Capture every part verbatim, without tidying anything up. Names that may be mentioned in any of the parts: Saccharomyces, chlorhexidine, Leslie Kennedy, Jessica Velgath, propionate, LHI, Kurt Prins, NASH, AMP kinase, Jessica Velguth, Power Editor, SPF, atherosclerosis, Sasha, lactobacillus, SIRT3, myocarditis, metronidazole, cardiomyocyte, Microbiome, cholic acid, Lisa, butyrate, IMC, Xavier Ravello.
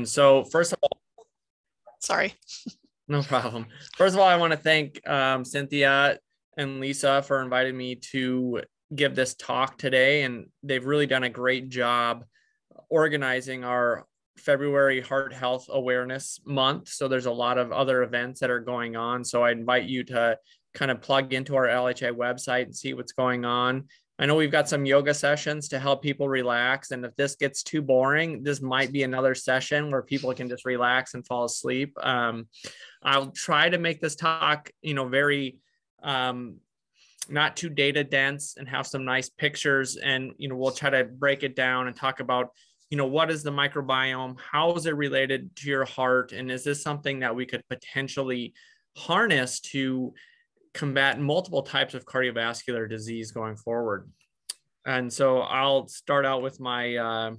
And so first of all, sorry. No problem. First of all, I want to thank um, Cynthia and Lisa for inviting me to give this talk today. And they've really done a great job organizing our February Heart Health Awareness Month. So there's a lot of other events that are going on. So I invite you to kind of plug into our L H I website and see what's going on. I know we've got some yoga sessions to help people relax. And if this gets too boring, this might be another session where people can just relax and fall asleep. Um, I'll try to make this talk, you know, very um, not too data dense and have some nice pictures. And, you know, we'll try to break it down and talk about, you know, what is the microbiome? How is it related to your heart? And is this something that we could potentially harness to combat multiple types of cardiovascular disease going forward? And so I'll start out with my uh,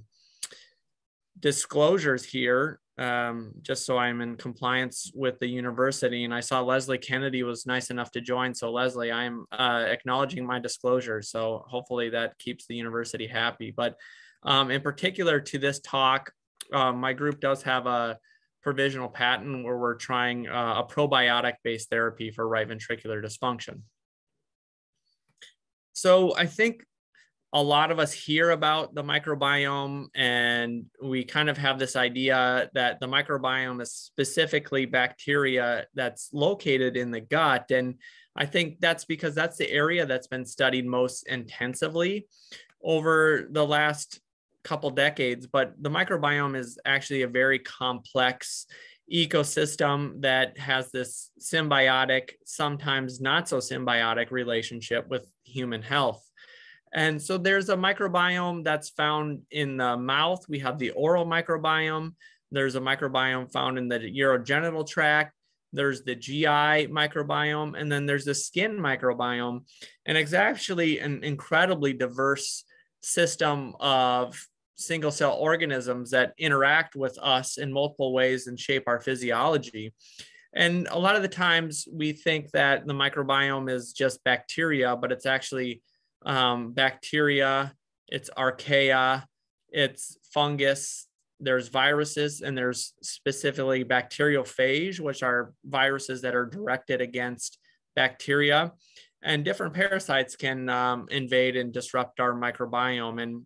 disclosures here, um, just so I'm in compliance with the university. And I saw Leslie Kennedy was nice enough to join. So Leslie, I'm uh, acknowledging my disclosure. So hopefully that keeps the university happy. But um, in particular to this talk, uh, my group does have a provisional patent where we're trying uh, a probiotic-based therapy for right ventricular dysfunction. So I think a lot of us hear about the microbiome, and we kind of have this idea that the microbiome is specifically bacteria that's located in the gut. And I think that's because that's the area that's been studied most intensively over the last couple decades, but the microbiome is actually a very complex ecosystem that has this symbiotic, sometimes not so symbiotic relationship with human health. And so there's a microbiome that's found in the mouth. We have the oral microbiome. There's a microbiome found in the urogenital tract. There's the G I microbiome, and then there's the skin microbiome. And it's actually an incredibly diverse system of single cell organisms that interact with us in multiple ways and shape our physiology. And a lot of the times we think that the microbiome is just bacteria, but it's actually um, bacteria, it's archaea, it's fungus, there's viruses, and there's specifically bacteriophage, which are viruses that are directed against bacteria. And different parasites can um, invade and disrupt our microbiome. And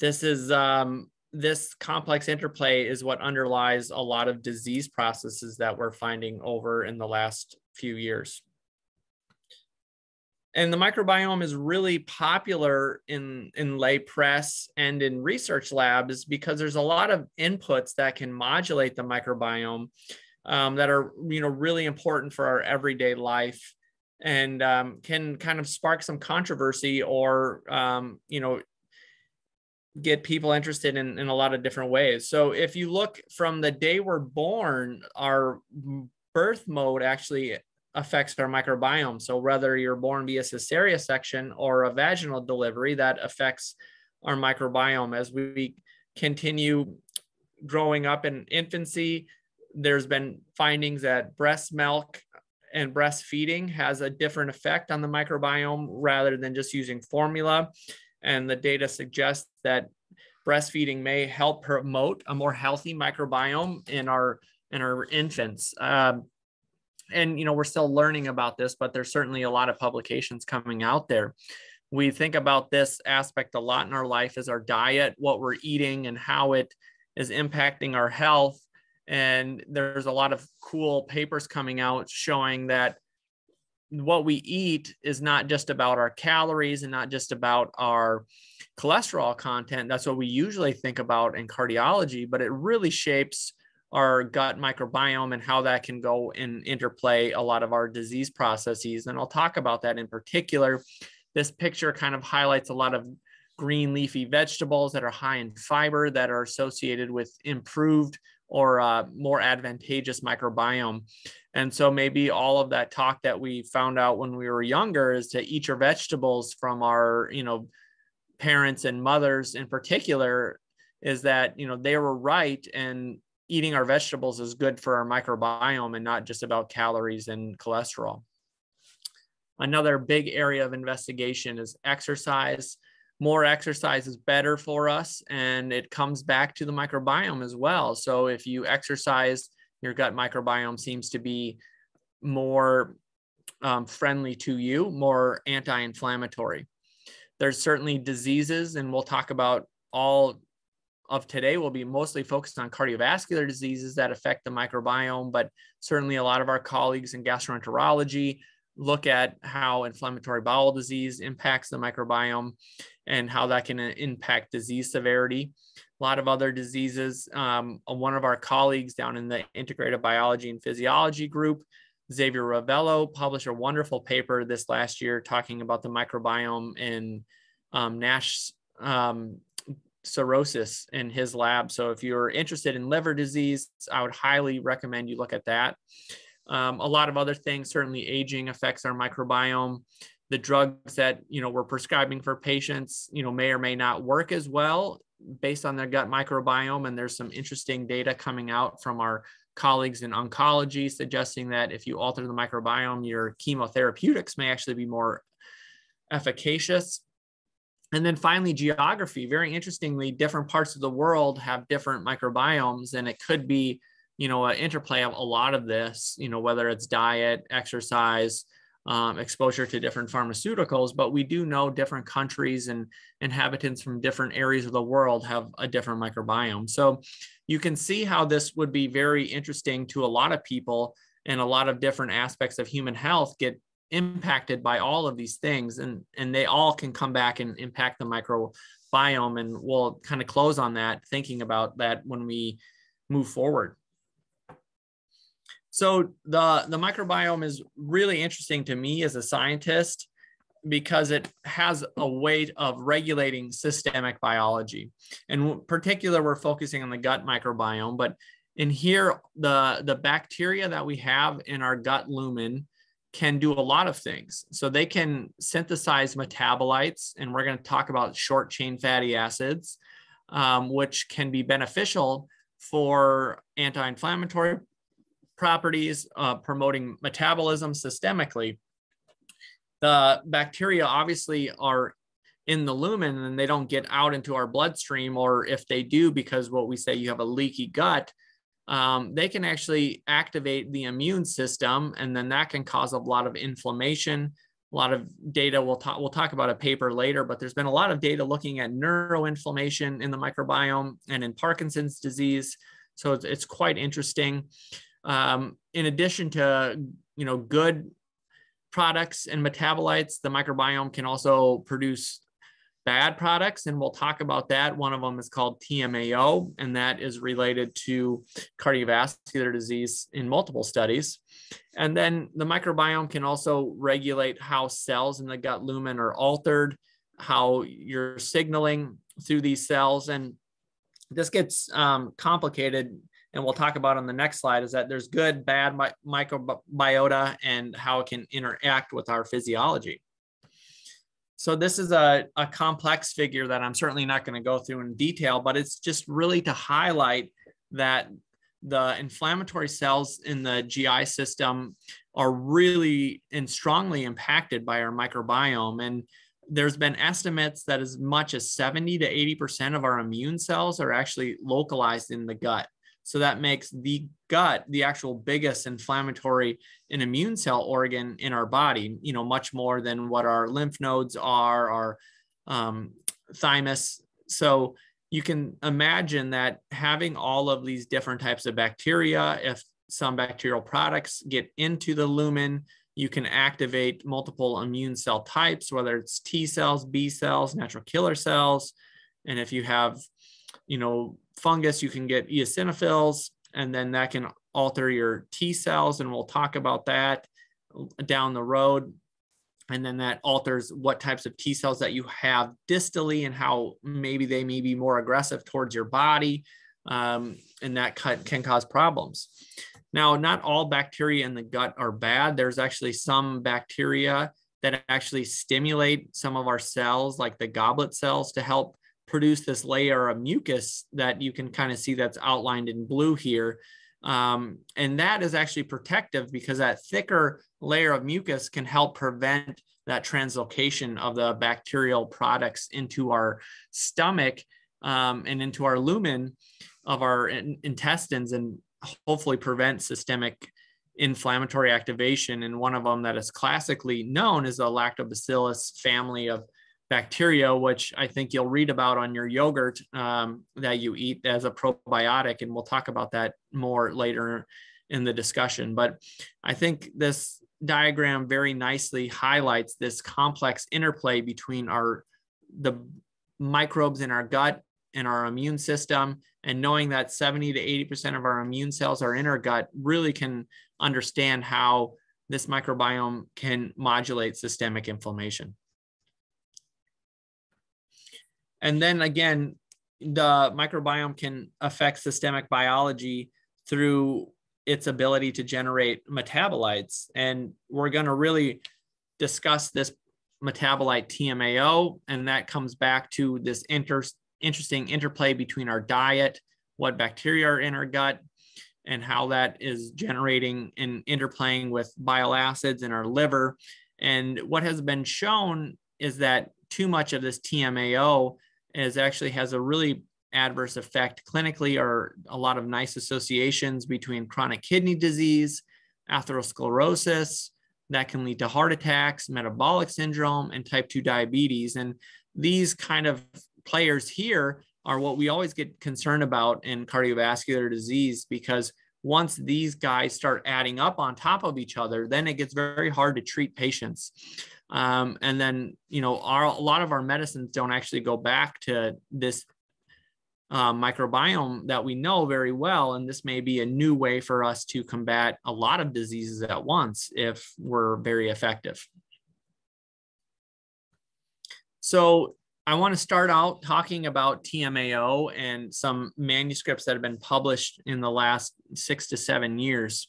this is um, this complex interplay is what underlies a lot of disease processes that we're finding over in the last few years. And the microbiome is really popular in, in lay press and in research labs because there's a lot of inputs that can modulate the microbiome um, that are, you know, really important for our everyday life, and um, can kind of spark some controversy or, um, you know, get people interested in, in a lot of different ways. So if you look from the day we're born, our birth mode actually affects our microbiome. So whether you're born via cesarean section or a vaginal delivery, that affects our microbiome. As we continue growing up in infancy, there's been findings that breast milk and breastfeeding has a different effect on the microbiome rather than just using formula. And the data suggests that breastfeeding may help promote a more healthy microbiome in our, in our infants. Um, and, you know, we're still learning about this, but there's certainly a lot of publications coming out there. We think about this aspect a lot in our life as our diet, what we're eating and how it is impacting our health. And there's a lot of cool papers coming out showing that what we eat is not just about our calories and not just about our cholesterol content. That's what we usually think about in cardiology, but it really shapes our gut microbiome and how that can go and interplay a lot of our disease processes. And I'll talk about that in particular. This picture kind of highlights a lot of green leafy vegetables that are high in fiber that are associated with improved or uh, more advantageous microbiome. And so maybe all of that talk that we found out when we were younger is to eat your vegetables from our, you know, parents and mothers in particular, is that, you know, they were right, and eating our vegetables is good for our microbiome and not just about calories and cholesterol. Another big area of investigation is exercise. more exercise is better for us. And it comes back to the microbiome as well. So if you exercise, your gut microbiome seems to be more um, friendly to you, more anti-inflammatory. There's certainly diseases, and we'll talk about all of today will be mostly focused on cardiovascular diseases that affect the microbiome, but certainly a lot of our colleagues in gastroenterology look at how inflammatory bowel disease impacts the microbiome and how that can impact disease severity. A lot of other diseases, um, one of our colleagues down in the Integrative Biology and Physiology Group, Xavier Ravello, published a wonderful paper this last year talking about the microbiome in um, NASH um, cirrhosis in his lab. So if you're interested in liver disease, I would highly recommend you look at that. Um, a lot of other things, certainly aging affects our microbiome. The drugs that, you know, we're prescribing for patients, you know, may or may not work as well based on their gut microbiome. And there's some interesting data coming out from our colleagues in oncology suggesting that if you alter the microbiome, your chemotherapeutics may actually be more efficacious. And then finally, geography. Very interestingly, different parts of the world have different microbiomes, and it could be, you know, an interplay of a lot of this, you know, whether it's diet, exercise, um, exposure to different pharmaceuticals. But we do know different countries and inhabitants from different areas of the world have a different microbiome. So you can see how this would be very interesting to a lot of people, and a lot of different aspects of human health get impacted by all of these things, and, and they all can come back and impact the microbiome. And we'll kind of close on that, thinking about that when we move forward. So the, the microbiome is really interesting to me as a scientist because it has a way of regulating systemic biology. And in particular, we're focusing on the gut microbiome, but in here, the, the bacteria that we have in our gut lumen can do a lot of things. So they can synthesize metabolites, and we're going to talk about short chain fatty acids, um, which can be beneficial for anti-inflammatory properties, uh, promoting metabolism systemically. The bacteria obviously are in the lumen, and they don't get out into our bloodstream, or if they do, because what we say you have a leaky gut, um, they can actually activate the immune system, and then that can cause a lot of inflammation. A lot of data, we'll talk, we'll talk about a paper later, but there's been a lot of data looking at neuroinflammation in the microbiome and in Parkinson's disease. So it's, it's quite interesting. Um, in addition to, you know, good products and metabolites, the microbiome can also produce bad products. And we'll talk about that. One of them is called T M A O, and that is related to cardiovascular disease in multiple studies. And then the microbiome can also regulate how cells in the gut lumen are altered, how you're signaling through these cells. And this gets um, complicated, and we'll talk about on the next slide, is that there's good, bad mi microbiota and how it can interact with our physiology. So this is a, a complex figure that I'm certainly not going to go through in detail, but it's just really to highlight that the inflammatory cells in the G I system are really and strongly impacted by our microbiome. And there's been estimates that as much as seventy to eighty percent of our immune cells are actually localized in the gut. So that makes the gut the actual biggest inflammatory and immune cell organ in our body, you know, much more than what our lymph nodes are, our um, thymus. So you can imagine that having all of these different types of bacteria, if some bacterial products get into the lumen, you can activate multiple immune cell types, whether it's T cells, B cells, natural killer cells. And if you have, you know, fungus, you can get eosinophils, and then that can alter your T cells. And we'll talk about that down the road. And then that alters what types of T cells that you have distally and how maybe they may be more aggressive towards your body. Um, and that can cause problems. Now, not all bacteria in the gut are bad. There's actually some bacteria that actually stimulate some of our cells, like the goblet cells, to help produce this layer of mucus that you can kind of see that's outlined in blue here. Um, and that is actually protective because that thicker layer of mucus can help prevent that translocation of the bacterial products into our stomach um, and into our lumen of our in intestines, and hopefully prevent systemic inflammatory activation. And one of them that is classically known is the lactobacillus family of bacteria, which I think you'll read about on your yogurt um, that you eat as a probiotic. And we'll talk about that more later in the discussion. But I think this diagram very nicely highlights this complex interplay between our the microbes in our gut and our immune system, and knowing that seventy to eighty percent of our immune cells are in our gut really can understand how this microbiome can modulate systemic inflammation. And then again, the microbiome can affect systemic biology through its ability to generate metabolites. And we're going to really discuss this metabolite T M A O, and that comes back to this inter interesting interplay between our diet, what bacteria are in our gut, and how that is generating and interplaying with bile acids in our liver. And what has been shown is that too much of this T M A O is actually has a really adverse effect clinically, or a lot of nice associations between chronic kidney disease, atherosclerosis, that can lead to heart attacks, metabolic syndrome, and type two diabetes. And these kind of players here are what we always get concerned about in cardiovascular disease, because once these guys start adding up on top of each other, then it gets very hard to treat patients. Um, and then, you know, our, a lot of our medicines don't actually go back to this Uh, microbiome that we know very well. And this may be a new way for us to combat a lot of diseases at once if we're very effective. So I want to start out talking about T M A O and some manuscripts that have been published in the last six to seven years.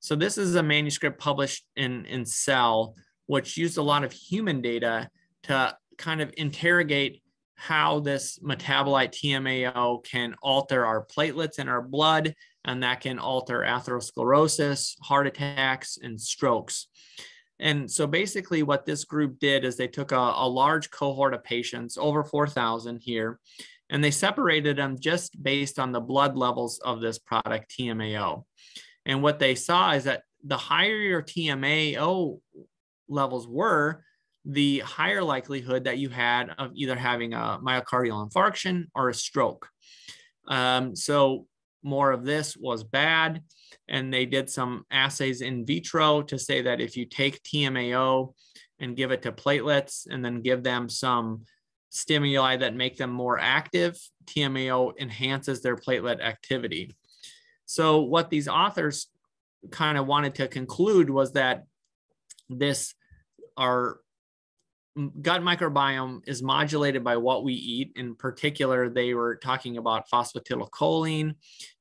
So this is a manuscript published in, in Cell, which used a lot of human data to kind of interrogate how this metabolite T M A O can alter our platelets in our blood, and that can alter atherosclerosis, heart attacks, and strokes. And so basically what this group did is they took a, a large cohort of patients, over four thousand here, and they separated them just based on the blood levels of this product T M A O. And what they saw is that the higher your T M A O levels were, the higher likelihood that you had of either having a myocardial infarction or a stroke. Um, so more of this was bad. And they did some assays in vitro to say that if you take T M A O and give it to platelets and then give them some stimuli that make them more active, T M A O enhances their platelet activity. So what these authors kind of wanted to conclude was that this are gut microbiome is modulated by what we eat. In particular, they were talking about phosphatidylcholine,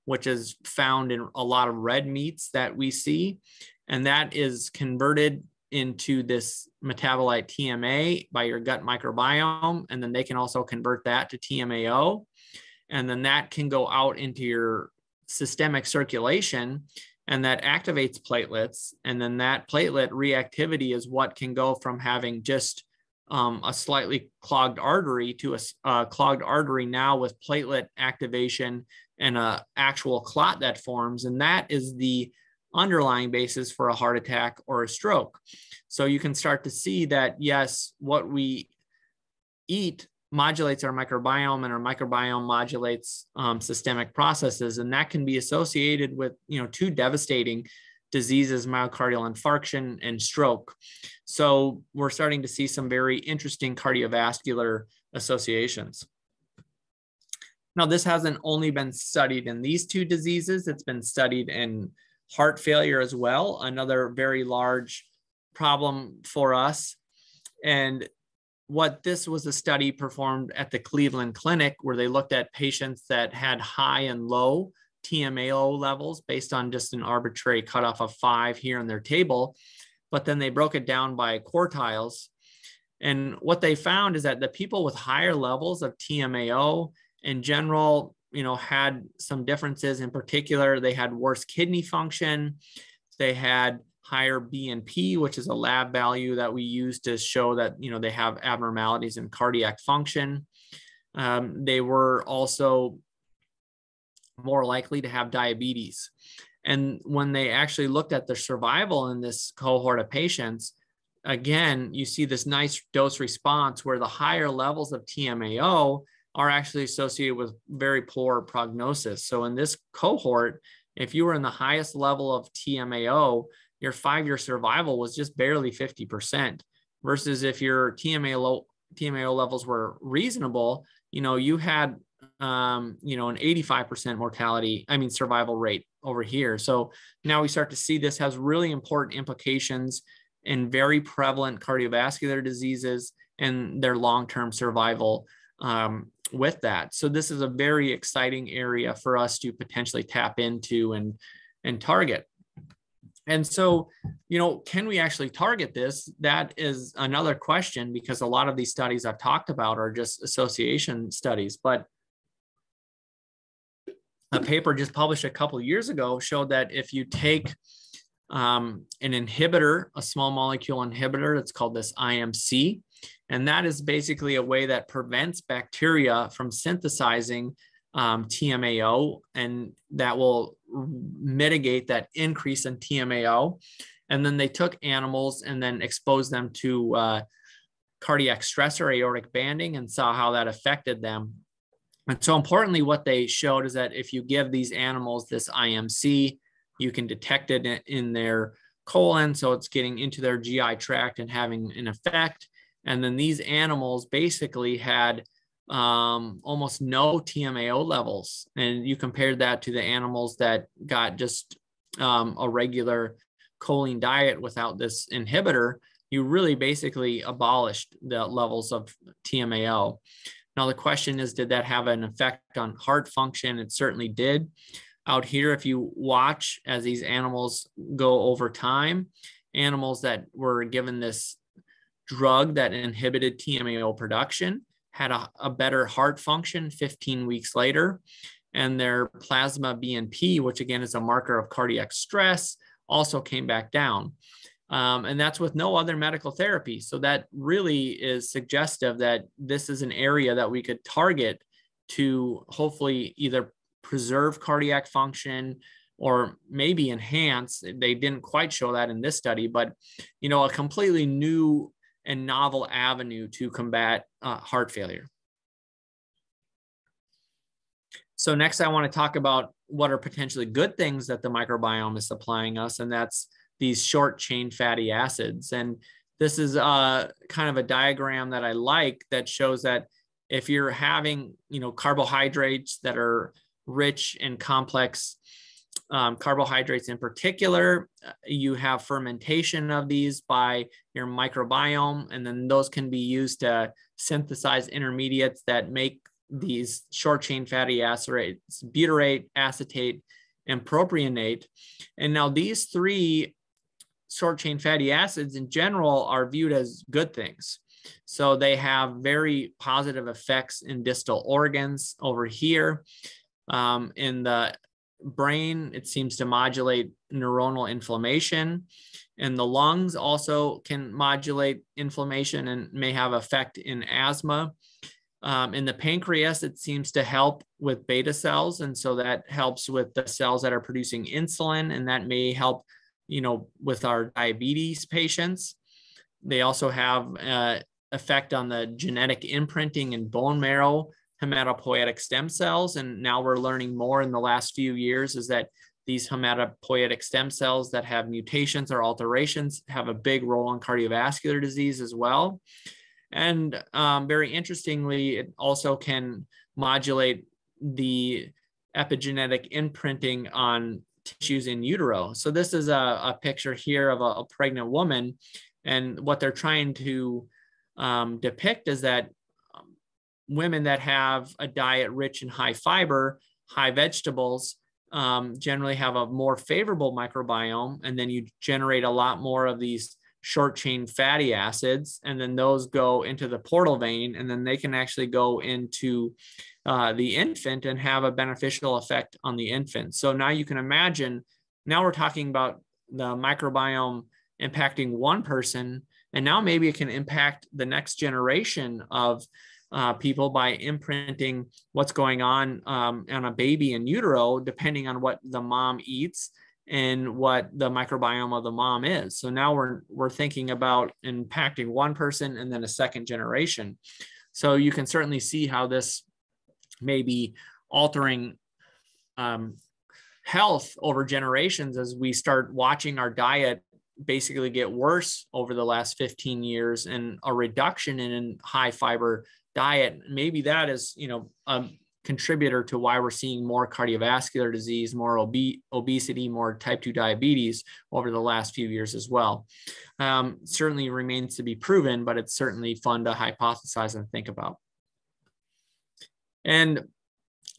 which is found in a lot of red meats that we see. And that is converted into this metabolite T M A by your gut microbiome. And then they can also convert that to T M A O. And then that can go out into your systemic circulation, and that activates platelets. And then that platelet reactivity is what can go from having just Um, a slightly clogged artery to a uh, clogged artery now with platelet activation and an actual clot that forms. And that is the underlying basis for a heart attack or a stroke. So you can start to see that, yes, what we eat modulates our microbiome, and our microbiome modulates um, systemic processes. And that can be associated with, you know, two devastating diseases, myocardial infarction and stroke. So we're starting to see some very interesting cardiovascular associations. Now, this hasn't only been studied in these two diseases, it's been studied in heart failure as well, another very large problem for us. And what this was a study performed at the Cleveland Clinic, where they looked at patients that had high and low T M A O levels based on just an arbitrary cutoff of five here in their table, but then they broke it down by quartiles. And what they found is that the people with higher levels of T M A O in general, you know, had some differences. In particular, they had worse kidney function, they had higher B N P, which is a lab value that we use to show that, you know, they have abnormalities in cardiac function. Um, they were also more likely to have diabetes. And when they actually looked at the survival in this cohort of patients, again, you see this nice dose response where the higher levels of T M A O are actually associated with very poor prognosis. So in this cohort, if you were in the highest level of T M A O, your five-year survival was just barely fifty percent, versus if your T M A O, T M A O levels were reasonable, you know, you had, um, you know, an eighty-five percent mortality, I mean, survival rate over here. So now we start to see this has really important implications in very prevalent cardiovascular diseases and their long-term survival um, with that. So this is a very exciting area for us to potentially tap into and, and target. And so, you know, can we actually target this? That is another question, because a lot of these studies I've talked about are just association studies. But a paper just published a couple of years ago showed that if you take um, an inhibitor, a small molecule inhibitor, that's called this I M C, and that is basically a way that prevents bacteria from synthesizing Um, T M A O, and that will mitigate that increase in T M A O. And then they took animals and then exposed them to uh, cardiac stress or aortic banding and saw how that affected them. And so importantly, what they showed is that if you give these animals this I M C, you can detect it in their colon. So it's getting into their G I tract and having an effect. And then these animals basically had um, almost no T M A O levels. And you compared that to the animals that got just, um, a regular choline diet without this inhibitor, you really basically abolished the levels of T M A O. Now, the question is, did that have an effect on heart function? It certainly did. Out here, if you watch as these animals go over time, animals that were given this drug that inhibited T M A O production had a, a better heart function fifteen weeks later, and their plasma B N P, which again is a marker of cardiac stress, also came back down. Um, and that's with no other medical therapy. So that really is suggestive that this is an area that we could target to hopefully either preserve cardiac function or maybe enhance. They didn't quite show that in this study, but, you know, a completely new and novel avenue to combat uh, heart failure. So next I wanna talk about what are potentially good things that the microbiome is supplying us, and that's these short chain fatty acids. And this is uh, kind of a diagram that I like that shows that if you're having, you know, carbohydrates that are rich and complex, Um, carbohydrates in particular, you have fermentation of these by your microbiome, and then those can be used to synthesize intermediates that make these short chain fatty acids, butyrate, acetate, and propionate. And now these three short chain fatty acids in general are viewed as good things. So they have very positive effects in distal organs over here. Um, in the brain, it seems to modulate neuronal inflammation, and the lungs also can modulate inflammation and may have effect in asthma. Um, in the pancreas, it seems to help with beta cells, and so that helps with the cells that are producing insulin, and that may help, you know, with our diabetes patients. They also have uh, effect on the genetic imprinting in bone marrow, hematopoietic stem cells. And now we're learning more in the last few years is that these hematopoietic stem cells that have mutations or alterations have a big role in cardiovascular disease as well. And um, very interestingly, it also can modulate the epigenetic imprinting on tissues in utero. So this is a, a picture here of a, a pregnant woman. And what they're trying to um, depict is that women that have a diet rich in high fiber, high vegetables, um, generally have a more favorable microbiome. And then you generate a lot more of these short chain fatty acids. And then those go into the portal vein, and then they can actually go into uh, the infant and have a beneficial effect on the infant. So now you can imagine, now we're talking about the microbiome impacting one person, and now maybe it can impact the next generation of uh, people by imprinting what's going on um, on a baby in utero, depending on what the mom eats and what the microbiome of the mom is. So now we're, we're thinking about impacting one person and then a second generation. So you can certainly see how this may be altering um, health over generations as we start watching our diet basically get worse over the last fifteen years, and a reduction in a high fiber diet. Maybe that is, you know, a contributor to why we're seeing more cardiovascular disease, more obe obesity, more type two diabetes over the last few years as well. Um, certainly remains to be proven, but it's certainly fun to hypothesize and think about. And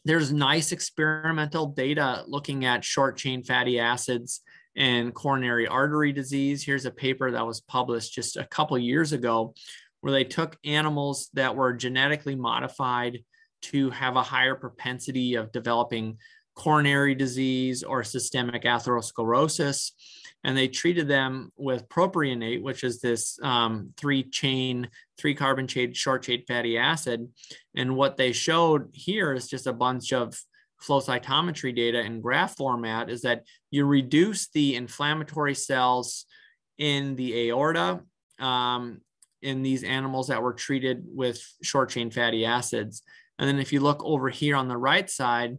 there's nice experimental data looking at short chain fatty acids and coronary artery disease. Here's a paper that was published just a couple years ago where they took animals that were genetically modified to have a higher propensity of developing coronary disease or systemic atherosclerosis. And they treated them with propionate, which is this um, three chain, three carbon chain, short chain fatty acid. And what they showed here is just a bunch of flow cytometry data in graph format, is that you reduce the inflammatory cells in the aorta um, in these animals that were treated with short chain fatty acids. And then if you look over here on the right side,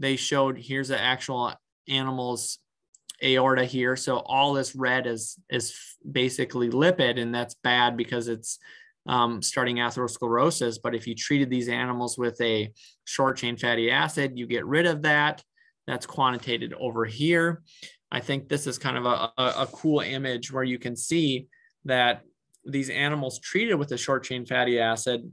they showed, here's the actual animal's aorta here. So all this red is, is basically lipid, and that's bad because it's um, starting atherosclerosis. But if you treated these animals with a short chain fatty acid, you get rid of that. That's quantitated over here. I think this is kind of a, a, a cool image where you can see that these animals treated with a short chain fatty acid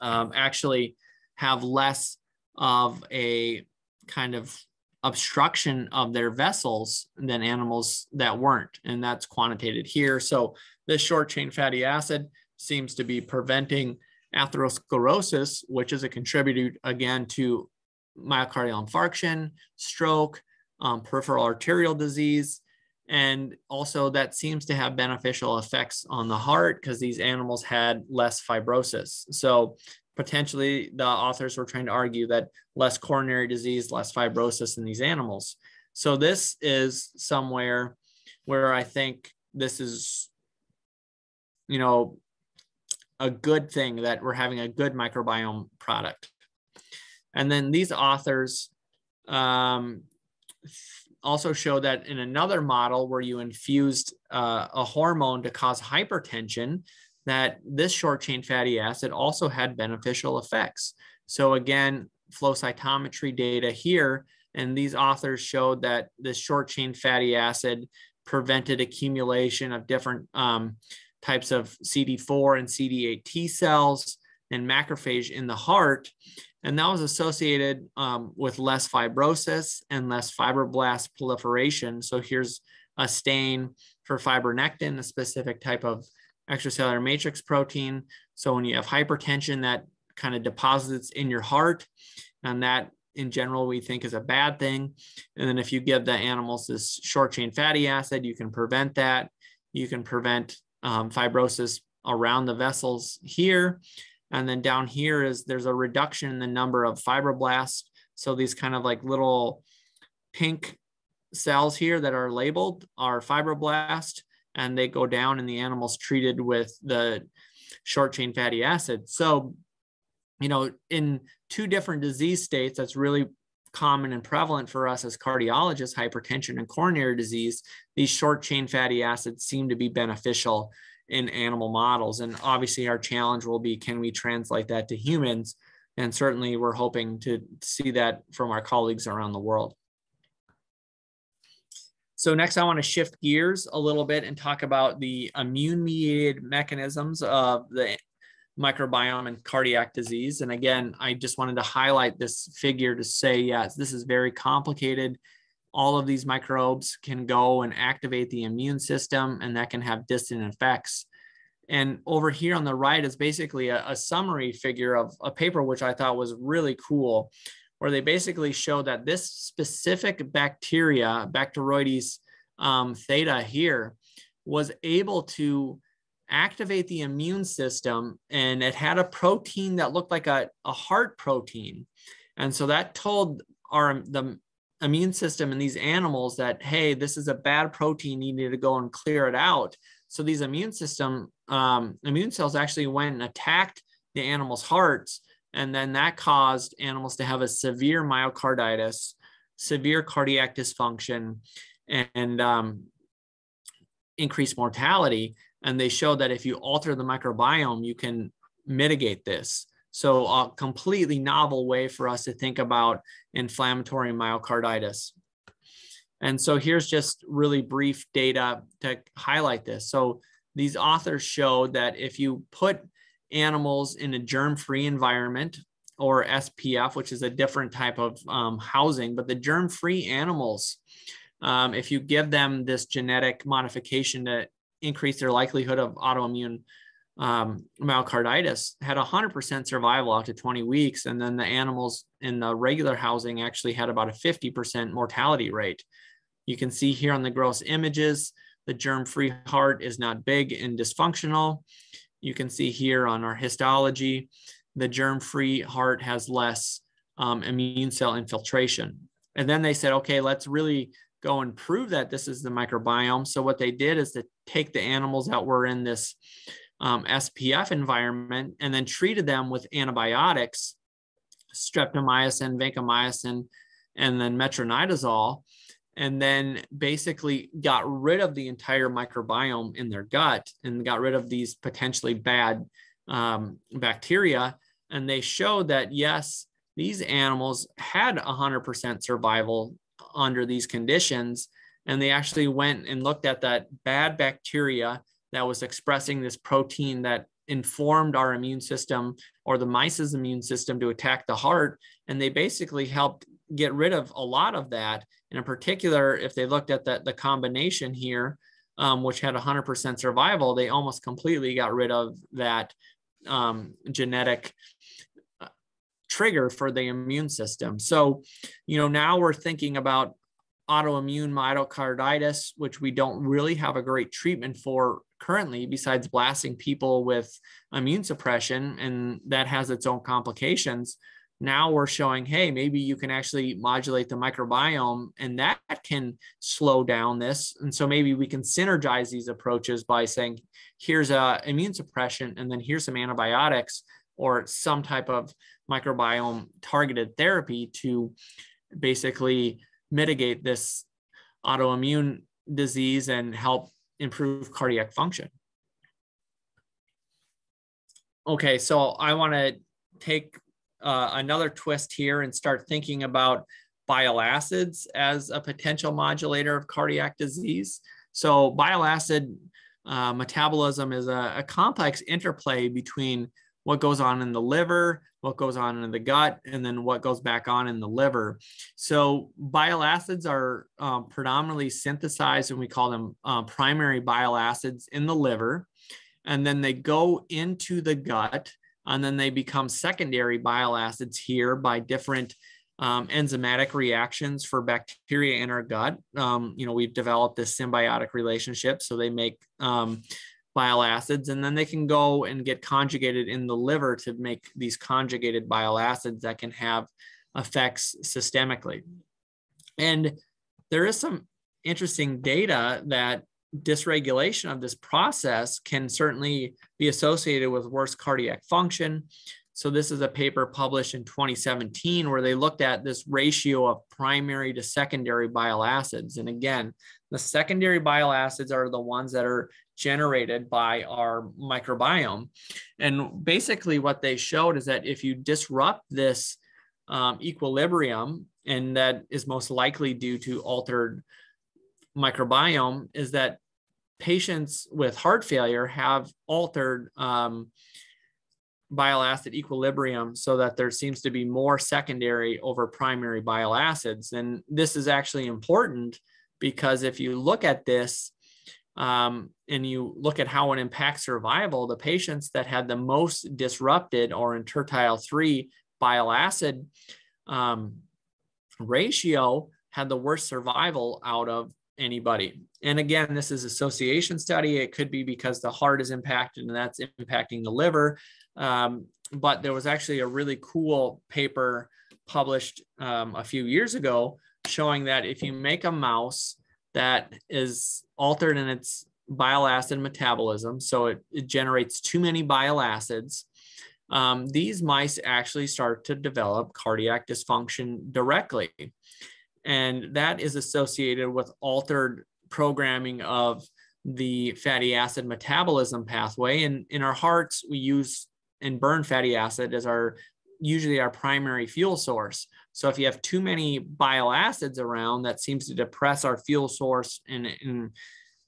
Um, actually have less of a kind of obstruction of their vessels than animals that weren't, and that's quantitated here. So this short chain fatty acid seems to be preventing atherosclerosis, which is a contributor again to myocardial infarction, stroke, um, peripheral arterial disease. And also that seems to have beneficial effects on the heart because these animals had less fibrosis. So potentially the authors were trying to argue that less coronary disease, less fibrosis in these animals. So this is somewhere where I think this is, you know, a good thing that we're having a good microbiome product. And then these authors, um, also show that in another model where you infused uh, a hormone to cause hypertension, that this short chain fatty acid also had beneficial effects. So again, flow cytometry data here, and these authors showed that this short chain fatty acid prevented accumulation of different um, types of C D four and C D eight T cells and macrophage in the heart. And that was associated um, with less fibrosis and less fibroblast proliferation. So here's a stain for fibronectin, a specific type of extracellular matrix protein. So when you have hypertension, that kind of deposits in your heart, and that in general we think is a bad thing. And then if you give the animals this short chain fatty acid, you can prevent that. You can prevent um, fibrosis around the vessels here. And then down here is there's a reduction in the number of fibroblasts. So these kind of like little pink cells here that are labeled are fibroblast, and they go down in the animals treated with the short chain fatty acid. So, you know, in two different disease states, that's really common and prevalent for us as cardiologists, hypertension and coronary disease, these short chain fatty acids seem to be beneficial in animal models. And obviously our challenge will be, can we translate that to humans? And certainly we're hoping to see that from our colleagues around the world. So next I want to shift gears a little bit and talk about the immune-mediated mechanisms of the microbiome and cardiac disease. And again, I just wanted to highlight this figure to say, yes, this is very complicated. All of these microbes can go and activate the immune system, and that can have distant effects. And over here on the right is basically a, a summary figure of a paper, which I thought was really cool, where they basically show that this specific bacteria, Bacteroides um, theta here was able to activate the immune system, and it had a protein that looked like a, a heart protein. And so that told our the immune system in these animals that, hey, this is a bad protein, you need to go and clear it out. So these immune system, um, immune cells actually went and attacked the animals' hearts, and then that caused animals to have a severe myocarditis, severe cardiac dysfunction, and, and um, increased mortality. And they showed that if you alter the microbiome, you can mitigate this. So a completely novel way for us to think about inflammatory myocarditis. And so here's just really brief data to highlight this. So these authors showed that if you put animals in a germ-free environment or S P F, which is a different type of um, housing, but the germ-free animals, um, if you give them this genetic modification to increase their likelihood of autoimmune um, myocarditis, had one hundred percent survival out to twenty weeks. And then the animals in the regular housing actually had about a fifty percent mortality rate. You can see here on the gross images, the germ-free heart is not big and dysfunctional. You can see here on our histology, the germ-free heart has less um, immune cell infiltration. And then they said, okay, let's really go and prove that this is the microbiome. So what they did is to take the animals that were in this um, S P F environment and then treated them with antibiotics, streptomycin, vancomycin, and then metronidazole, and then basically got rid of the entire microbiome in their gut and got rid of these potentially bad um, bacteria. And they showed that, yes, these animals had one hundred percent survival under these conditions. And they actually went and looked at that bad bacteria that was expressing this protein that informed our immune system, or the mice's immune system, to attack the heart. And they basically helped get rid of a lot of that. And in particular, if they looked at that, the combination here, um, which had one hundred percent survival, they almost completely got rid of that um, genetic trigger for the immune system. So, you know, now we're thinking about autoimmune myocarditis, which we don't really have a great treatment for currently, besides blasting people with immune suppression, and that has its own complications. Now we're showing, hey, maybe you can actually modulate the microbiome, and that can slow down this. And so maybe we can synergize these approaches by saying, here's a immune suppression, and then here's some antibiotics or some type of microbiome targeted therapy to basically mitigate this autoimmune disease and help improve cardiac function. Okay, so I want to take uh, another twist here and start thinking about bile acids as a potential modulator of cardiac disease. So bile acid uh, metabolism is a, a complex interplay between what goes on in the liver, what goes on in the gut, and then what goes back on in the liver. So bile acids are um, predominantly synthesized, and we call them uh, primary bile acids in the liver. And then they go into the gut, and then they become secondary bile acids here by different um, enzymatic reactions for bacteria in our gut. Um, you know, we've developed this symbiotic relationship, so they make um, bile acids, and then they can go and get conjugated in the liver to make these conjugated bile acids that can have effects systemically. And there is some interesting data that dysregulation of this process can certainly be associated with worse cardiac function. So this is a paper published in twenty seventeen where they looked at this ratio of primary to secondary bile acids. And again, the secondary bile acids are the ones that are generated by our microbiome. And basically what they showed is that if you disrupt this um, equilibrium, and that is most likely due to altered microbiome, is that patients with heart failure have altered um, bile acid equilibrium, so that there seems to be more secondary over primary bile acids. And this is actually important because if you look at this, Um, and you look at how it impacts survival, the patients that had the most disrupted or intertile three bile acid um, ratio had the worst survival out of anybody. And again, this is association study. It could be because the heart is impacted and that's impacting the liver. Um, but there was actually a really cool paper published um, a few years ago showing that if you make a mouse that is altered in its bile acid metabolism, so it, it generates too many bile acids, um, these mice actually start to develop cardiac dysfunction directly. And that is associated with altered programming of the fatty acid metabolism pathway. And in our hearts, we use and burn fatty acid as our usually our primary fuel source. So if you have too many bile acids around, that seems to depress our fuel source and, and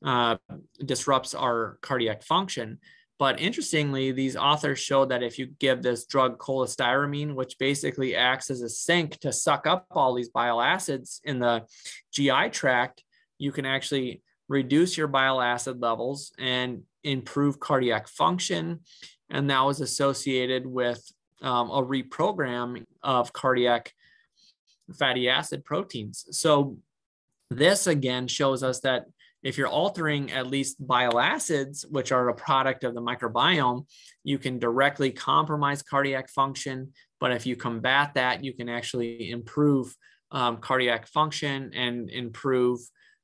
uh, disrupts our cardiac function. But interestingly, these authors showed that if you give this drug cholestyramine, which basically acts as a sink to suck up all these bile acids in the G I tract, you can actually reduce your bile acid levels and improve cardiac function. And that was associated with um, a reprogramming of cardiac fatty acid proteins. So this again shows us that if you're altering at least bile acids, which are a product of the microbiome, you can directly compromise cardiac function. But if you combat that, you can actually improve um, cardiac function and improve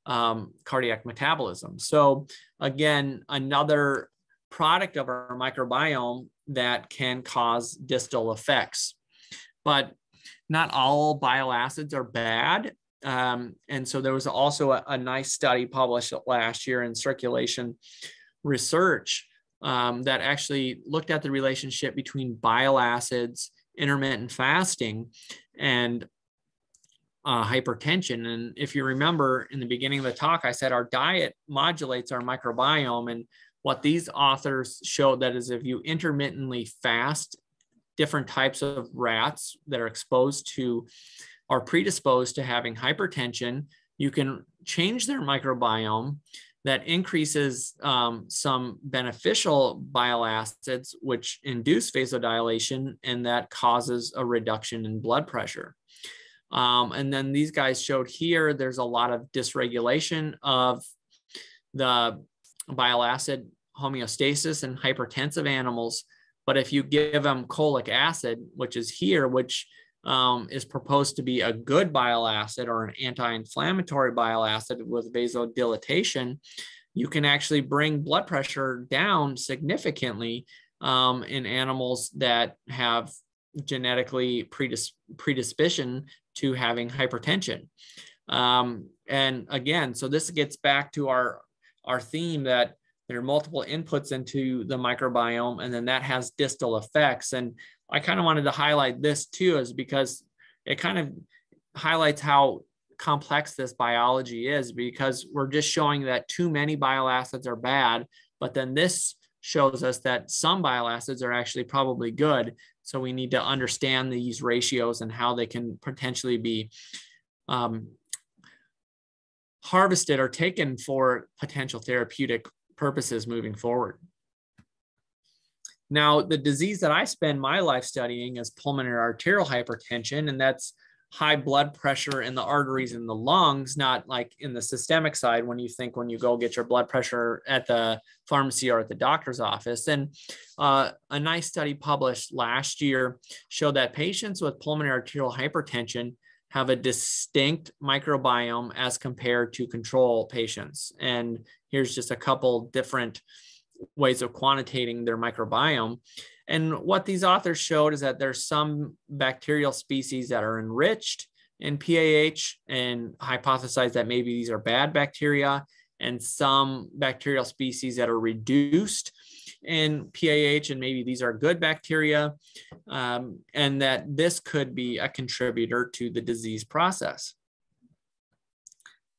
um, cardiac metabolism. So again, another product of our microbiome that can cause distal effects. But not all bile acids are bad. Um, and so there was also a, a nice study published last year in Circulation Research um, that actually looked at the relationship between bile acids, intermittent fasting, and uh, hypertension. And if you remember in the beginning of the talk, I said our diet modulates our microbiome. And what these authors showed that is if you intermittently fast different types of rats that are exposed to are predisposed to having hypertension, you can change their microbiome. That increases um, some beneficial bile acids, which induce vasodilation, and that causes a reduction in blood pressure. Um, and then these guys showed here, there's a lot of dysregulation of the bile acid homeostasis in hypertensive animals. But if you give them cholic acid, which is here, which Um, is proposed to be a good bile acid or an anti-inflammatory bile acid with vasodilation, you can actually bring blood pressure down significantly um, in animals that have genetically predisp predisposition to having hypertension. Um, and again, so this gets back to our, our theme that there are multiple inputs into the microbiome, and then that has distal effects. And I kind of wanted to highlight this too, is because it kind of highlights how complex this biology is, because we're just showing that too many bile acids are bad, but then this shows us that some bile acids are actually probably good. So we need to understand these ratios and how they can potentially be um, harvested or taken for potential therapeutic purposes moving forward. Now, the disease that I spend my life studying is pulmonary arterial hypertension, and that's high blood pressure in the arteries in the lungs, not like in the systemic side when you think when you go get your blood pressure at the pharmacy or at the doctor's office. And uh, a nice study published last year showed that patients with pulmonary arterial hypertension have a distinct microbiome as compared to control patients. And here's just a couple different ways of quantitating their microbiome. And what these authors showed is that there's some bacterial species that are enriched in P A H and hypothesize that maybe these are bad bacteria, and some bacterial species that are reduced in P A H and maybe these are good bacteria, um, and that this could be a contributor to the disease process.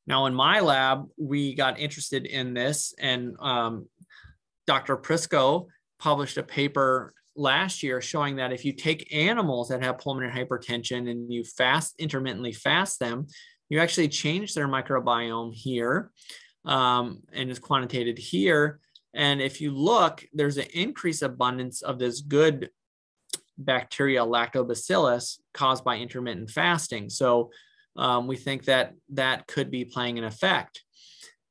Now in my lab, we got interested in this, and um, Doctor Prisco published a paper last year showing that if you take animals that have pulmonary hypertension and you fast, intermittently fast them, you actually change their microbiome here, um, and is quantitated here. And if you look, there's an increased abundance of this good bacteria lactobacillus caused by intermittent fasting. So um, we think that that could be playing an effect.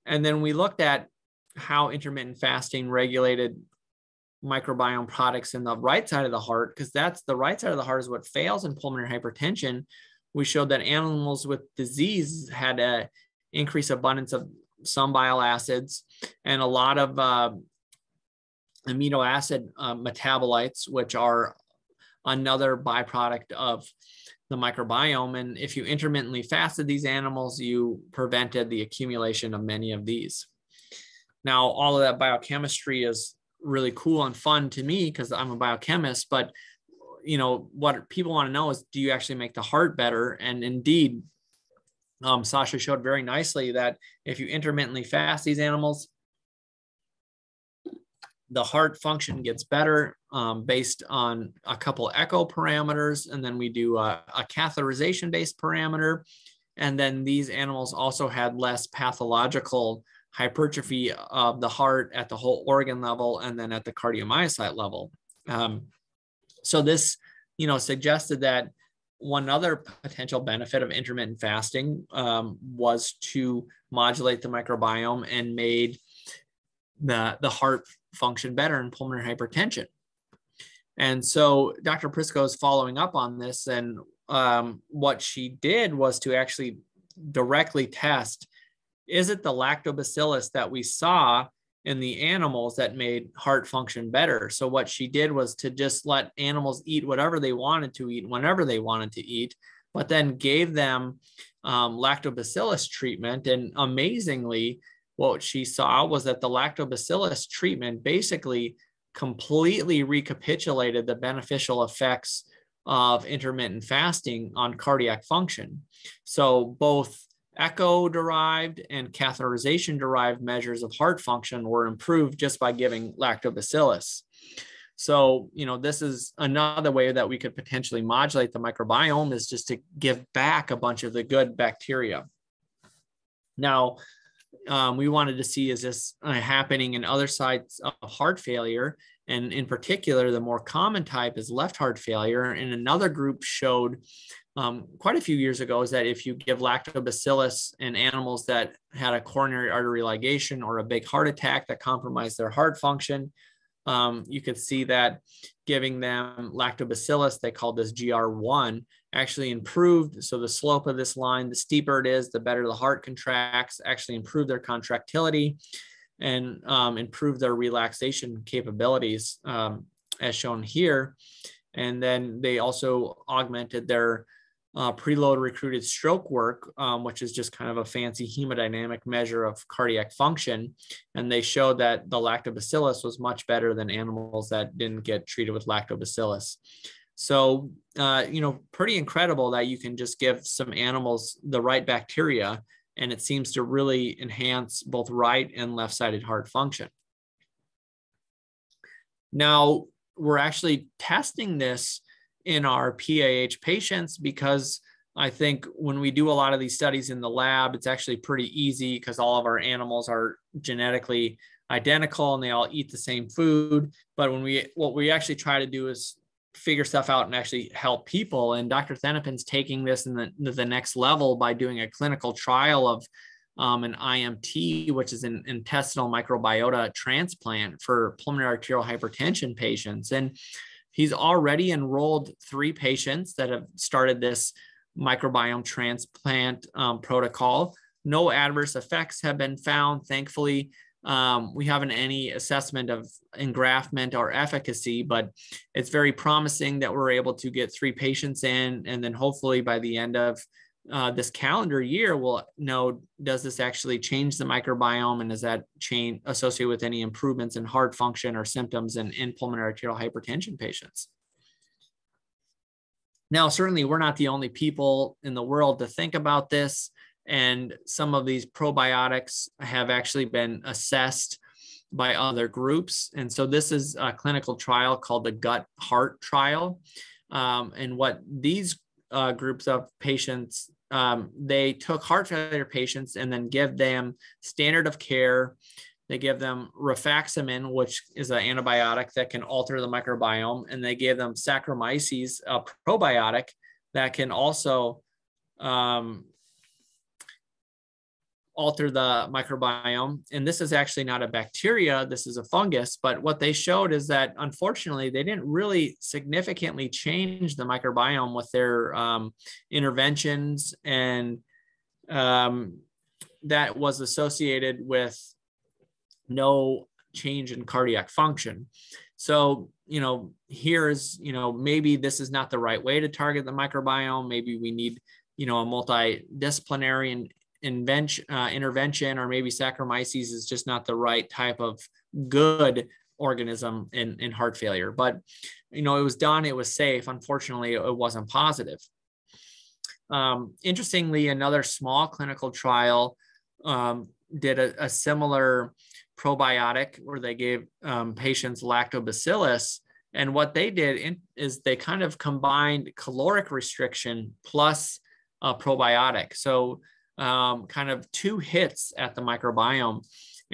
And then we looked at how intermittent fasting regulated microbiome products in the right side of the heart, because that's the right side of the heart is what fails in pulmonary hypertension. We showed that animals with disease had an increased abundance of some bile acids and a lot of uh, amino acid uh, metabolites, which are another byproduct of the microbiome. And if you intermittently fasted these animals, you prevented the accumulation of many of these. Now, all of that biochemistry is really cool and fun to me because I'm a biochemist, but you know, what people want to know is, do you actually make the heart better? And indeed, um, Sasha showed very nicely that if you intermittently fast these animals, the heart function gets better um, based on a couple echo parameters. And then we do a, a catheterization-based parameter. And then these animals also had less pathological hypertrophy of the heart at the whole organ level and then at the cardiomyocyte level. Um, so this, you know, suggested that one other potential benefit of intermittent fasting um, was to modulate the microbiome and made the, the heart function better in pulmonary hypertension. And so Doctor Prisco is following up on this. And um, what she did was to actually directly test, is it the lactobacillus that we saw in the animals that made heart function better? So what she did was to just let animals eat whatever they wanted to eat, whenever they wanted to eat, but then gave them um, lactobacillus treatment. And amazingly, what she saw was that the lactobacillus treatment basically completely recapitulated the beneficial effects of intermittent fasting on cardiac function. So both echo-derived and catheterization-derived measures of heart function were improved just by giving lactobacillus. So, you know, this is another way that we could potentially modulate the microbiome, is just to give back a bunch of the good bacteria. Now, um, we wanted to see, is this uh, happening in other sites of heart failure? And in particular, the more common type is left heart failure. And another group showed Um, quite a few years ago is that if you give lactobacillus in animals that had a coronary artery ligation or a big heart attack that compromised their heart function, um, you could see that giving them lactobacillus, they called this G R one, actually improved. So the slope of this line, the steeper it is, the better the heart contracts, actually improved their contractility and um, improved their relaxation capabilities, um, as shown here. And then they also augmented their Uh, preload recruited stroke work, um, which is just kind of a fancy hemodynamic measure of cardiac function. And they showed that the lactobacillus was much better than animals that didn't get treated with lactobacillus. So, uh, you know, pretty incredible that you can just give some animals the right bacteria, and it seems to really enhance both right and left-sided heart function. Now, we're actually testing this in our P A H patients, because I think when we do a lot of these studies in the lab, it's actually pretty easy because all of our animals are genetically identical and they all eat the same food. But when we, what we actually try to do is figure stuff out and actually help people. And Doctor Thenappan's taking this in the, the next level by doing a clinical trial of um, an I M T, which is an intestinal microbiota transplant for pulmonary arterial hypertension patients. And he's already enrolled three patients that have started this microbiome transplant um, protocol. No adverse effects have been found, thankfully. Um, we haven't any assessment of engraftment or efficacy, but it's very promising that we're able to get three patients in. And then hopefully by the end of uh, this calendar year, we'll know, does this actually change the microbiome, and is that change associated with any improvements in heart function or symptoms in, in pulmonary arterial hypertension patients? Now, certainly we're not the only people in the world to think about this. And some of these probiotics have actually been assessed by other groups. And so this is a clinical trial called the Gut Heart Trial. Um, and what these uh, groups of patients, Um, they took heart failure patients and then give them standard of care. They give them rifaximin, which is an antibiotic that can alter the microbiome. And they gave them Saccharomyces, a probiotic that can also um, alter the microbiome. And this is actually not a bacteria, this is a fungus, but what they showed is that unfortunately, they didn't really significantly change the microbiome with their um, interventions. And um, that was associated with no change in cardiac function. So, you know, here's, you know, maybe this is not the right way to target the microbiome. Maybe we need, you know, a multidisciplinary and Invention, uh, intervention, or maybe Saccharomyces is just not the right type of good organism in, in heart failure. But, you know, it was done, it was safe. Unfortunately, it wasn't positive. Um, interestingly, another small clinical trial um, did a, a similar probiotic where they gave um, patients lactobacillus. And what they did in, is they kind of combined caloric restriction plus a probiotic. So Um, kind of two hits at the microbiome.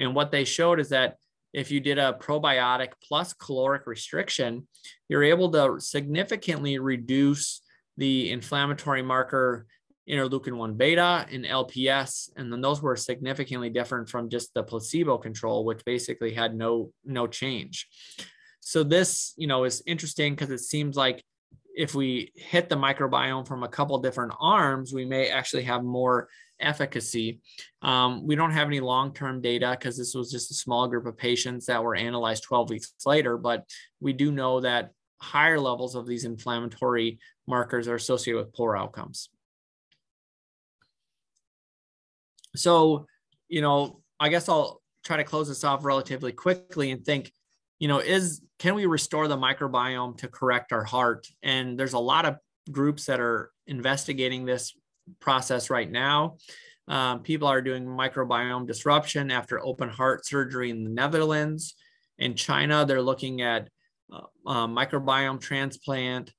And what they showed is that if you did a probiotic plus caloric restriction, you're able to significantly reduce the inflammatory marker interleukin one beta and L P S. And then those were significantly different from just the placebo control, which basically had no, no change. So this, you know, is interesting because it seems like if we hit the microbiome from a couple different arms, we may actually have more efficacy. Um, we don't have any long-term data because this was just a small group of patients that were analyzed twelve weeks later, but we do know that higher levels of these inflammatory markers are associated with poor outcomes. So, you know, I guess I'll try to close this off relatively quickly and think, you know, is, can we restore the microbiome to correct our heart? And there's a lot of groups that are investigating this process right now. Um, people are doing microbiome disruption after open heart surgery in the Netherlands. In China, they're looking at uh, uh, microbiome transplant,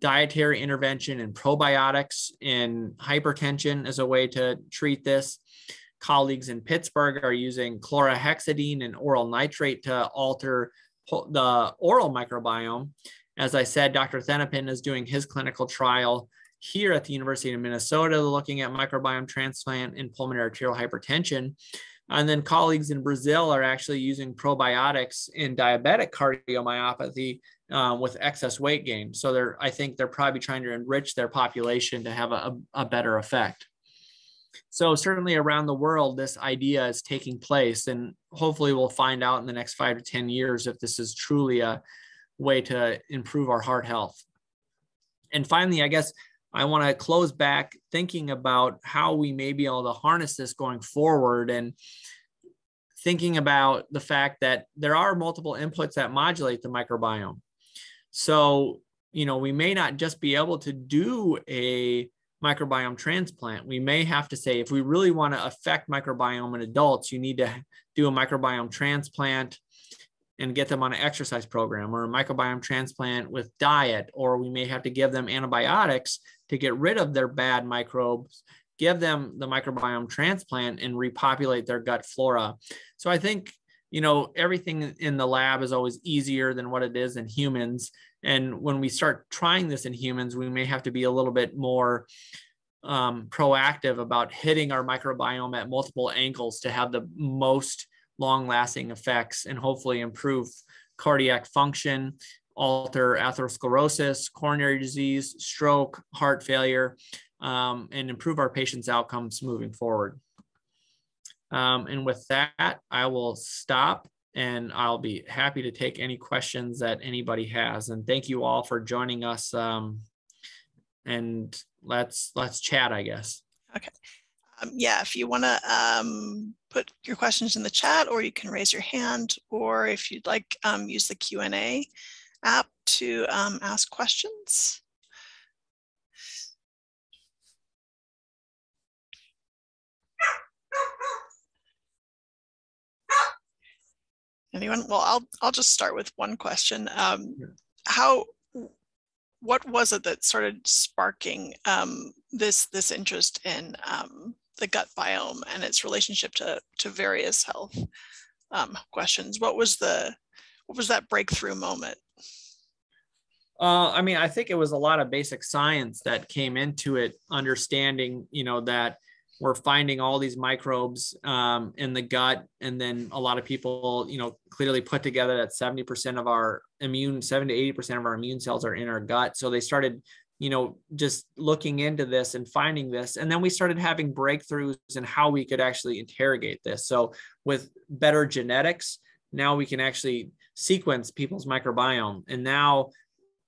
dietary intervention, and probiotics in hypertension as a way to treat this. Colleagues in Pittsburgh are using chlorhexidine and oral nitrate to alter the oral microbiome. As I said, Doctor Thenappan is doing his clinical trial here at the University of Minnesota, looking at microbiome transplant in pulmonary arterial hypertension. And then colleagues in Brazil are actually using probiotics in diabetic cardiomyopathy uh, with excess weight gain. So they're, I think they're probably trying to enrich their population to have a, a better effect. So certainly around the world, this idea is taking place, and hopefully we'll find out in the next five to ten years if this is truly a way to improve our heart health. And finally, I guess I want to close back thinking about how we may be able to harness this going forward, and thinking about the fact that there are multiple inputs that modulate the microbiome. So, you know, we may not just be able to do a microbiome transplant. We may have to say, if we really want to affect microbiome in adults, you need to do a microbiome transplant and get them on an exercise program, or a microbiome transplant with diet, or we may have to give them antibiotics to get rid of their bad microbes, give them the microbiome transplant and repopulate their gut flora. So I think, you know, everything in the lab is always easier than what it is in humans. And when we start trying this in humans, we may have to be a little bit more um, proactive about hitting our microbiome at multiple angles to have the most long-lasting effects and hopefully improve cardiac function, alter atherosclerosis, coronary disease, stroke, heart failure, um, and improve our patients' outcomes moving forward. Um, and with that, I will stop, and I'll be happy to take any questions that anybody has. And thank you all for joining us. Um, and let's let's chat, I guess. Okay. Um, yeah, if you want to um, put your questions in the chat, or you can raise your hand, or if you'd like, um, use the Q and A app to um, ask questions. Anyone? Well, I'll, I'll just start with one question. Um, yeah. How, what was it that started sparking um, this, this interest in um, the gut biome and its relationship to, to various health um, questions? What was the, what was that breakthrough moment? Uh, I mean, I think it was a lot of basic science that came into it, understanding, you know, that we're finding all these microbes um, in the gut. And then a lot of people, you know, clearly put together that seventy percent of our immune, seventy to eighty percent of our immune cells are in our gut. So they started, you know, just looking into this and finding this. And then we started having breakthroughs in how we could actually interrogate this. So with better genetics, now we can actually sequence people's microbiome. And now,